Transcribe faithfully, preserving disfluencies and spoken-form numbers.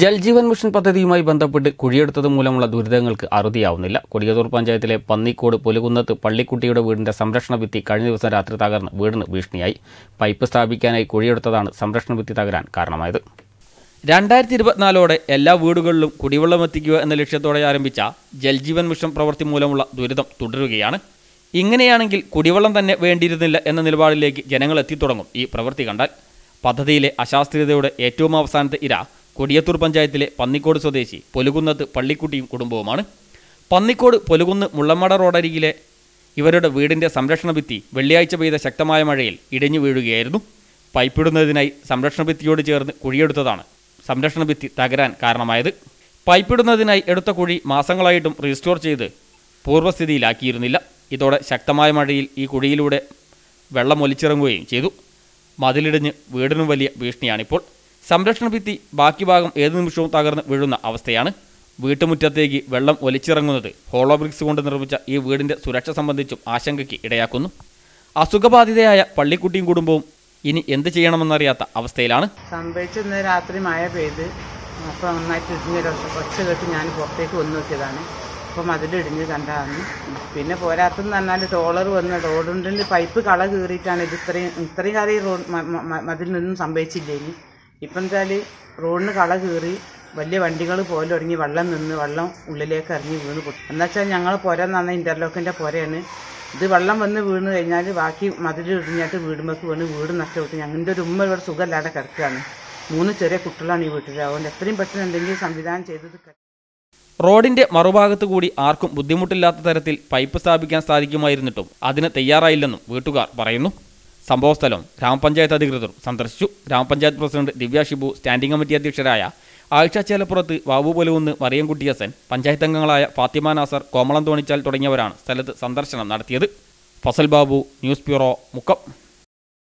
Jal Jeevan mission പദ്ധതിയുമായി ബന്ധപ്പെട്ട് കുഴിയെടുത്തത് മൂലമുള്ള ദുരിതങ്ങൾക്ക് അറുതിയാവുന്നില്ല. കൊടിയത്തൂർ പഞ്ചായത്തിലെ പന്നിക്കോട് പുലുകുന്നത്ത് പള്ളിക്കുട്ടിയുടെ വീടിന്റെ സംരക്ഷണ ഭിത്തി കഴിഞ്ഞ ദിവസം രാത്രി തകർന്ന് വീടിന് ഭീഷണിയായി. പൈപ്പ് സ്ഥാപിക്കാനായി കുഴിയെടുത്തതാണ് സംരക്ഷണ ഭിത്തി തകരാൻ കാരണമായത്. രണ്ടായിരത്തി ഇരുപത്തിനാലോടെ എല്ലാ വീടുകളിലും കുടിവെള്ളം എത്തിക്കുക എന്ന ലക്ഷ്യത്തോടെ ആരംഭിച്ച ജൽ ജീവൻ മിഷൻ പ്രവൃത്തി മൂലമുള്ള ദുരിതം തുടരുകയാണ്. ഇങ്ങനെയാണെങ്കിൽ കുടിവെള്ളം തന്നെ വേണ്ടിയിരുന്നില്ല എന്ന നിലപാടിലേക്ക് ജനങ്ങൾ എത്തിത്തുടങ്ങും. ഈ പ്രവൃത്തി കണ്ടാൽ പദ്ധതിയിലെ അശാസ്ത്രീയതയുടെ ഏറ്റവും അവസാനത്തെ ഇര കൊടിയത്തൂർ പഞ്ചായത്തിലെ പന്നിക്കോട് സ്വദേശി പൊലുകുന്നത്ത് പള്ളിക്കുട്ടിയും കുടുംബവുമാണ്. പന്നിക്കോട് പൊലുകുന്ന് മുള്ളമ്മട റോഡരികിലെ ഇവരുടെ വീടിൻ്റെ സംരക്ഷണ ഭിത്തി വെള്ളിയാഴ്ച പെയ്ത ശക്തമായ മഴയിൽ ഇടിഞ്ഞു വീഴുകയായിരുന്നു. പൈപ്പിടുന്നതിനായി സംരക്ഷണ ഭിത്തിയോട് ചേർന്ന് കുഴിയെടുത്തതാണ് സംരക്ഷണ ഭിത്തി തകരാൻ കാരണമായത്. പൈപ്പിടുന്നതിനായി എടുത്ത കുഴി മാസങ്ങളായിട്ടും റീസ്റ്റോർ ചെയ്ത് പൂർവ്വസ്ഥിതിയിലാക്കിയിരുന്നില്ല. ഇതോടെ ശക്തമായ മഴയിൽ ഈ കുഴിയിലൂടെ വെള്ളം ഒലിച്ചിറങ്ങുകയും ചെയ്തു. മതിലിടിഞ്ഞ് വീടിനും വലിയ ഭീഷണിയാണിപ്പോൾ. സംരക്ഷണ ഭിത്തി ബാക്കി ഭാഗം ഏതു നിമിഷവും തകർന്ന് വീഴുന്ന അവസ്ഥയാണ്. വീട്ടുമുറ്റത്തേക്ക് വെള്ളം ഒലിച്ചിറങ്ങുന്നത് ഹോളോ ബ്രിക്സ് കൊണ്ട് നിർമ്മിച്ച ഈ വീടിൻ്റെ സുരക്ഷ സംബന്ധിച്ചും ആശങ്കയ്ക്ക് ഇടയാക്കുന്നു. അസുഖബാധിതയായ പള്ളിക്കുട്ടിയും കുടുംബവും ഇനി എന്ത് ചെയ്യണമെന്നറിയാത്ത അവസ്ഥയിലാണ്. സംഭവിച്ചിന്ന് രാത്രി മഴ പെയ്ത് അപ്പോൾ നന്നായിട്ട് ഇടിഞ്ഞ ഒച്ച കേട്ട് ഞാൻ പുറത്തേക്ക് വന്നു നോക്കിയതാണ്. അപ്പോൾ മതിലിടിഞ്ഞ് കണ്ടാണ്. പിന്നെ പോരാത്തെന്ന് പറഞ്ഞാൽ ടോളർ വന്ന് റോഡുണ്ടിൻ്റെ പൈപ്പ് കള കീറിയിട്ടാണ് ഇത് ഇത്രയും ഇത്രയും കാലം ഈ റോഡ് മതിൽ നിന്നും സംഭവിച്ചില്ലേ. ഇനി ഇപ്പം എന്തായാൽ റോഡിന് കള കീറി വലിയ വണ്ടികൾ പോലെ തുടങ്ങി വെള്ളം നിന്ന് വെള്ളം ഉള്ളിലേക്ക് ഇറങ്ങി വീണ് പൊട്ടി. എന്താ വെച്ചാൽ ഞങ്ങൾ പുര നന്ന ഇൻ്റർലോക്കിൻ്റെ പുരയാണ്. ഇത് വെള്ളം വന്ന് വീണ് കഴിഞ്ഞാൽ ബാക്കി മതിലിടിഞ്ഞായിട്ട് വീടുമ്പേക്ക് വീണ് വീട് നഷ്ടപ്പെട്ടു. ഞങ്ങളുടെ ഒരു ഉമ്മ ഇവിടെ സുഖമില്ലാതെ കിടക്കുകയാണ്. മൂന്ന് ചെറിയ കുട്ടികളാണ് ഈ വീട്ടിൽ. അതുകൊണ്ട് എത്രയും പെട്ടെന്ന് എന്തെങ്കിലും സംവിധാനം ചെയ്തത്. റോഡിൻ്റെ മറുഭാഗത്ത് കൂടി ആർക്കും ബുദ്ധിമുട്ടില്ലാത്ത തരത്തിൽ പൈപ്പ് സ്ഥാപിക്കാൻ സാധിക്കുമായിരുന്നിട്ടും അതിന് തയ്യാറായില്ലെന്നും വീട്ടുകാർ പറയുന്നു. സംഭവസ്ഥലം ഗ്രാമപഞ്ചായത്ത് അധികൃതർ സന്ദർശിച്ചു. ഗ്രാമപഞ്ചായത്ത് president Divya Shibu, standing committee അധ്യക്ഷരായ ആഴ്ച ചേലപ്പുറത്ത്, വാവു പൊലുകുന്ന് മറിയം കുട്ടിയസൻ, പഞ്ചായത്ത് അംഗങ്ങളായ ഫാത്തിമ നാസർ, കോമളം തോണിച്ചാൽ തുടങ്ങിയവരാണ് സ്ഥലത്ത് സന്ദർശനം നടത്തിയത്. Fasal Babu, news bureau, Mukkam.